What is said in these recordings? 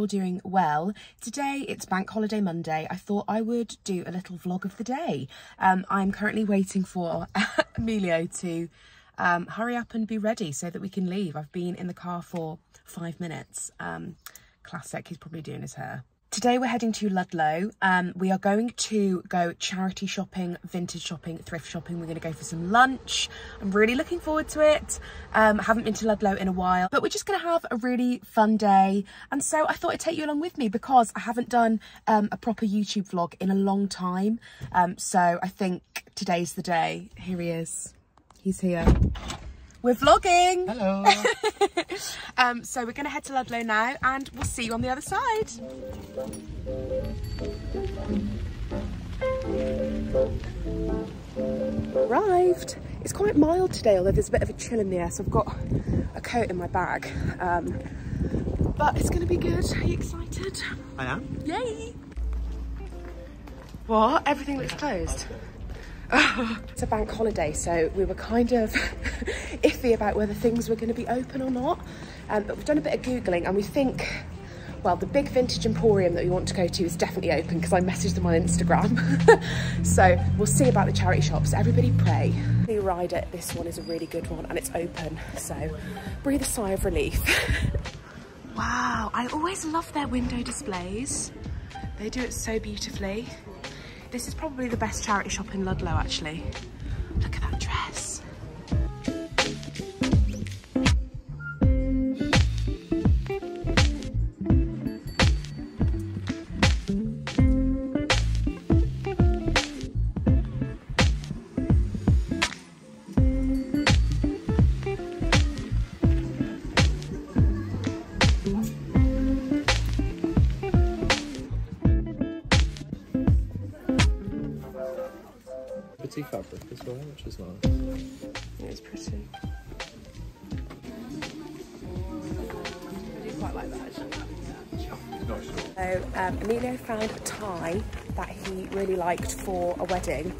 all doing well. Today it's Bank Holiday Monday. I thought I would do a little vlog of the day. I'm currently waiting for Emilio to hurry up and be ready so that we can leave. I've been in the car for 5 minutes. Classic, he's probably doing his hair. Today we're heading to Ludlow. We are going to go charity shopping, vintage shopping, thrift shopping. We're going to go for some lunch. I'm really looking forward to it. I haven't been to Ludlow in a while, but we're just going to have a really fun day. And so I thought I'd take you along with me because I haven't done a proper YouTube vlog in a long time. So I think today's the day. Here he is. He's here. We're vlogging. Hello. So we're going to head to Ludlow now and we'll see you on the other side. Arrived. It's quite mild today, although there's a bit of a chill in the air, so I've got a coat in my bag. But it's going to be good. Are you excited? I am. Yay. What? Everything looks closed? It's a bank holiday, so we were kind of iffy about whether things were going to be open or not, but we've done a bit of googling and we think, well, the big vintage emporium that we want to go to is definitely open because I messaged them on Instagram. So we'll see about the charity shops. Everybody pray. Sue Ryder, this one is a really good one and it's open, so breathe a sigh of relief. Wow, I always love their window displays. They do it so beautifully. This is probably the best charity shop in Ludlow, actually. Look at that dress. Fabric as well, which is nice. It's pretty. I do quite like that, actually. So Emilio found a tie that he really liked for a wedding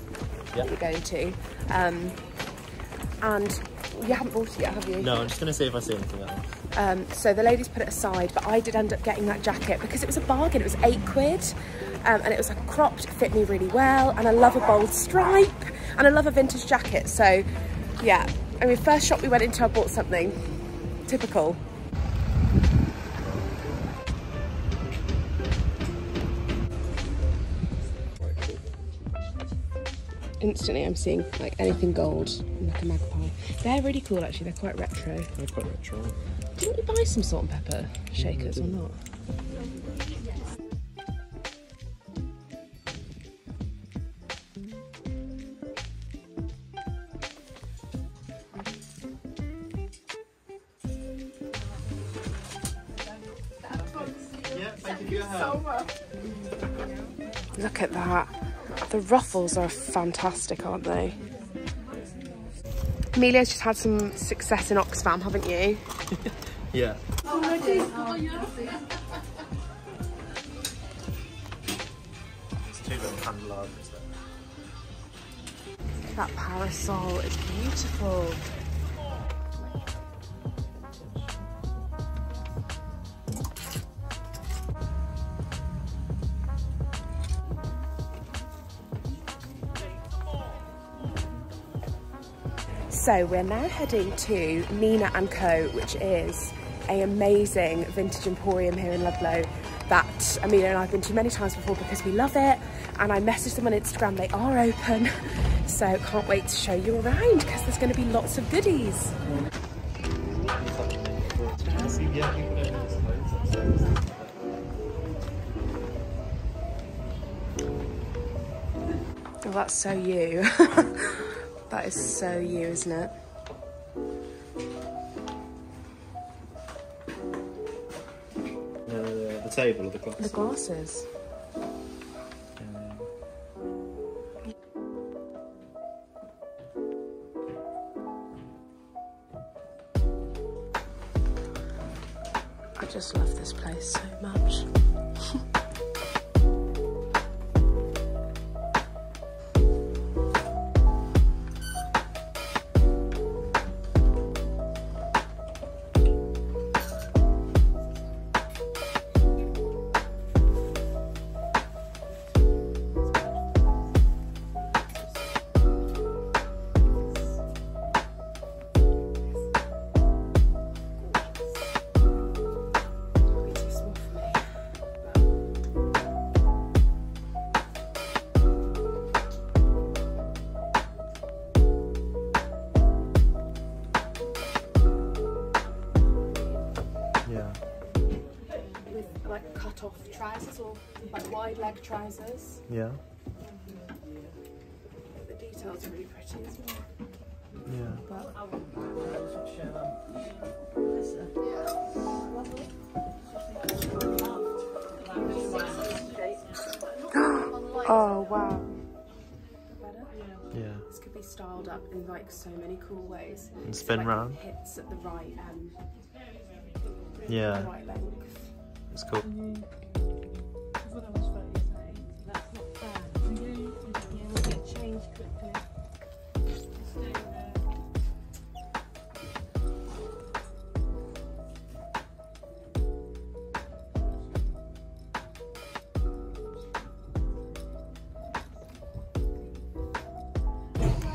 that we're going to, and you haven't bought it yet, have you? No, I'm just going to see if I see anything else. So the ladies put it aside, but I did end up getting that jacket because it was a bargain. It was £8, and it was like cropped, fit me really well, and I love a bold stripe, and I love a vintage jacket. So yeah, I mean, first shop we went into, I bought something typical. Instantly I'm seeing like anything gold and like a magpie. They're really cool, actually. They're quite retro. They're quite retro. Didn't you buy some salt and pepper shakers or not? Yeah, thank you for your help. Look at that. The ruffles are fantastic, aren't they? Emilio's just had some success in Oxfam, haven't you? Yeah. Oh, my dear. Oh, yeah. There's two little candelabras there. That parasol is beautiful. So we're now heading to Nina & Co, which is an amazing vintage emporium here in Ludlow that Amelia and I have been to many times before because we love it, and I messaged them on Instagram. They are open, so can't wait to show you around because there's going to be lots of goodies. Oh, that's so you. That is so you, isn't it? The table or the glasses? The glasses. I just love this place so much. cut off trousers or like wide leg trousers. Yeah. The details are really pretty as well. Yeah. But I wouldn't show them. Oh wow. Yeah. This could be styled up in like so many cool ways. And spin round. Hits at the right end. Yeah. Right length. It's cool.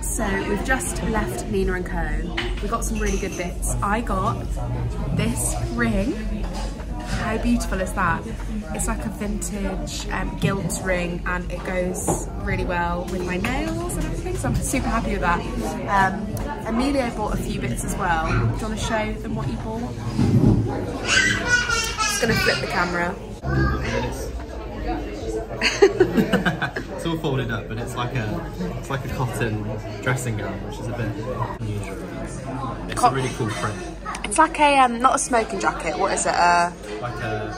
So we've just left Nina and Co. We got some really good bits. I got this ring. How beautiful is that? It's like a vintage gilt ring and it goes really well with my nails and everything, so I'm super happy with that. Emilio bought a few bits as well. Do you want to show them what you bought? I'm just going to flip the camera. It's all folded up, but it's like a cotton dressing gown, which is a bit unusual. It's a really cool print. It's like a not a smoking jacket. What is it? Like a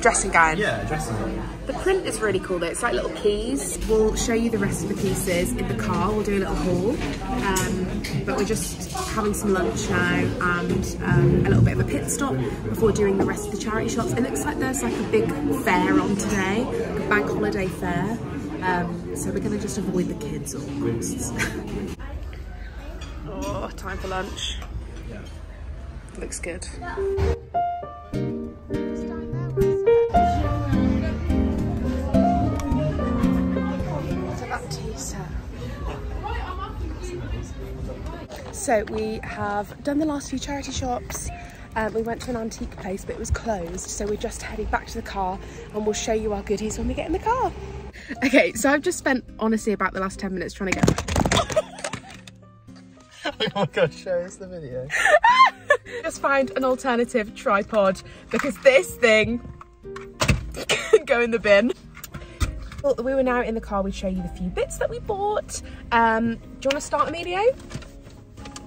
dressing gown. Yeah, a dressing gown. The print is really cool though. It's like little keys. We'll show you the rest of the pieces in the car. We'll do a little haul, but we're just having some lunch now and a little bit of a pit stop before doing the rest of the charity shops. It looks like there's like a big fair on today, a bank holiday fair, so we're going to just avoid the kids at all costs. Oh, time for lunch. Yeah. Looks good. Yeah. So we have done the last few charity shops. We went to an antique place, but it was closed. So we're just heading back to the car and we'll show you our goodies when we get in the car. Okay, so I've just spent, honestly, about the last 10 minutes trying to get... Oh my God, show us the video. Just find an alternative tripod because this thing can go in the bin. Well, we were now in the car, we'd show you the few bits that we bought. Do you want to start, Emilio?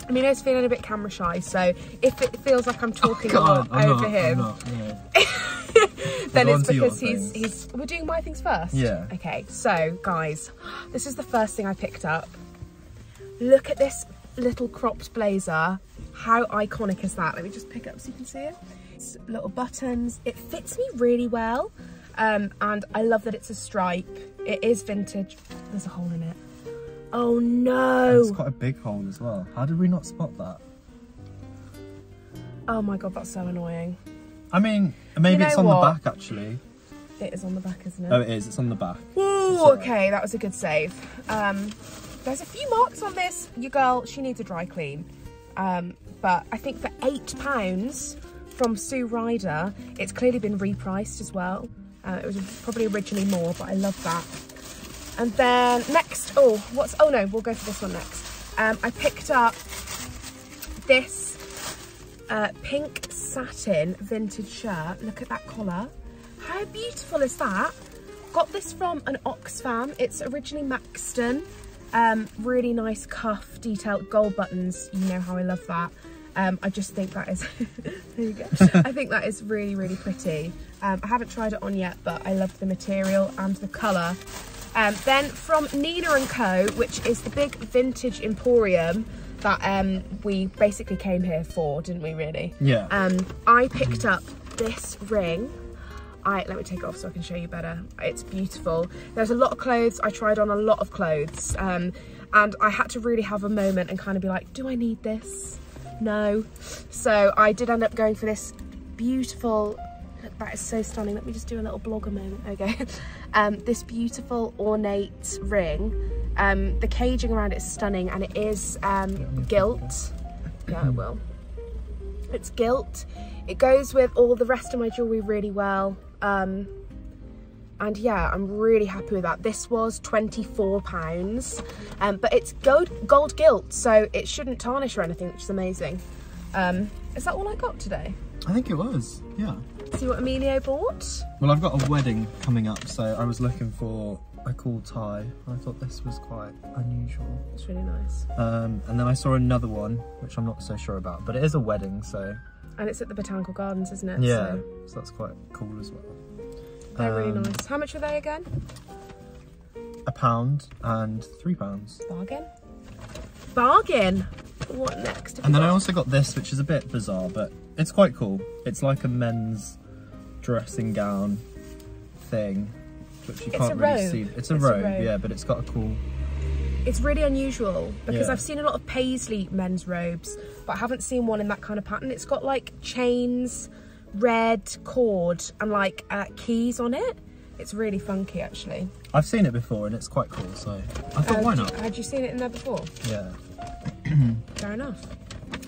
Emilio's feeling a bit camera shy, so if it feels like I'm talking then it's because he's... We're doing my things first? Yeah. Okay, so guys, this is the first thing I picked up. Look at this little cropped blazer. How iconic is that? Let me just pick it up so you can see it. It's little buttons. It fits me really well. And I love that it's a stripe. It is vintage. There's a hole in it. Oh no! It's quite a big hole as well. How did we not spot that? Oh my God, that's so annoying. I mean, maybe you know it's on what? The back actually. It is on the back, isn't it? Oh, it is. It's on the back. Ooh, okay, that was a good save. There's a few marks on this. Your girl, she needs a dry clean. But I think for £8 from Sue Ryder, it's clearly been repriced as well. It was probably originally more, but I love that. And then next, oh no, we'll go for this one next. I picked up this pink satin vintage shirt. Look at that collar. How beautiful is that? Got this from an Oxfam. It's originally Maxton. Really nice cuff detail, gold buttons. You know how I love that. I just think that is, there you go. I think that is really, really pretty. I haven't tried it on yet, but I love the material and the colour. Then from Nina & Co, which is the big vintage emporium that we basically came here for, didn't we really? Yeah. I picked up this ring. Let me take it off so I can show you better. It's beautiful. There's a lot of clothes. I tried on a lot of clothes and I had to really have a moment and kind of be like, do I need this? No. So I did end up going for this beautiful... Look, that is so stunning. Let me just do a little blogger moment. Okay. This beautiful ornate ring. The caging around it is stunning and it is gilt. Yeah, it will. It's gilt. It goes with all the rest of my jewellery really well. And yeah, I'm really happy with that. This was £24, but it's gold gilt, so it shouldn't tarnish or anything, which is amazing. Is that all I got today? I think it was, yeah. See what Emilio bought? Well, I've got a wedding coming up, so I was looking for a cool tie. I thought this was quite unusual. It's really nice. And then I saw another one, which I'm not so sure about, but it is a wedding, so... And it's at the Botanical Gardens, isn't it? Yeah, so that's quite cool as well. They're really nice. How much were they again? £1 and £3. Bargain? Bargain! What next? And then I also got this, which is a bit bizarre, but it's quite cool. It's like a men's dressing gown thing, which you can't really see. It's a robe, yeah, but it's got a cool... It's really unusual because I've seen a lot of paisley men's robes, but I haven't seen one in that kind of pattern. It's got like chains, red cord, and like keys on it. It's really funky, actually. I've seen it before and it's quite cool, so I thought, why not? Had you seen it in there before? Yeah. Fair enough.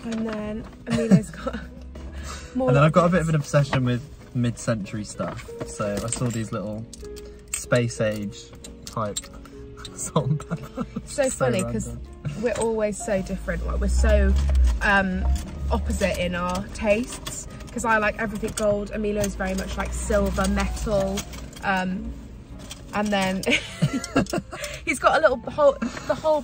And then Amelia's got more. And then I've got a bit of an obsession with mid-century stuff. So I saw these little space-age type salt and pepper. So funny, because we're always so different. Like, we're so opposite in our tastes. Because I like everything gold. Emilio's very much like silver, metal. And then he's got a little the whole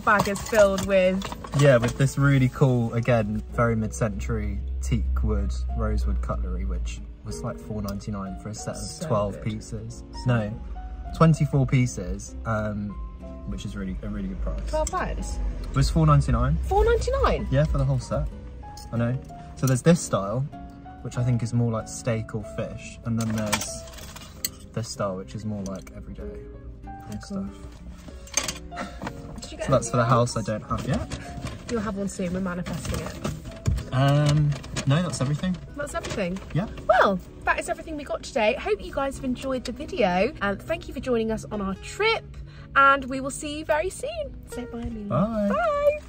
bag is filled with with this really cool, again, very mid-century teak wood rosewood cutlery, which was like $4.99 for a set of 12 pieces. No, 24 pieces, which is really a really good price. £12? It was $4.99. £4.99? Yeah, for the whole set. I know. So there's this style, which I think is more like steak or fish, and then there's this style, which is more like everyday stuff. Did you get so that's for the house I don't have yet. You'll have one soon, we're manifesting it. No, that's everything. That's everything? Yeah. Well, that is everything we got today. Hope you guys have enjoyed the video, and thank you for joining us on our trip, and we will see you very soon. Say bye, Amelia. Bye. Bye.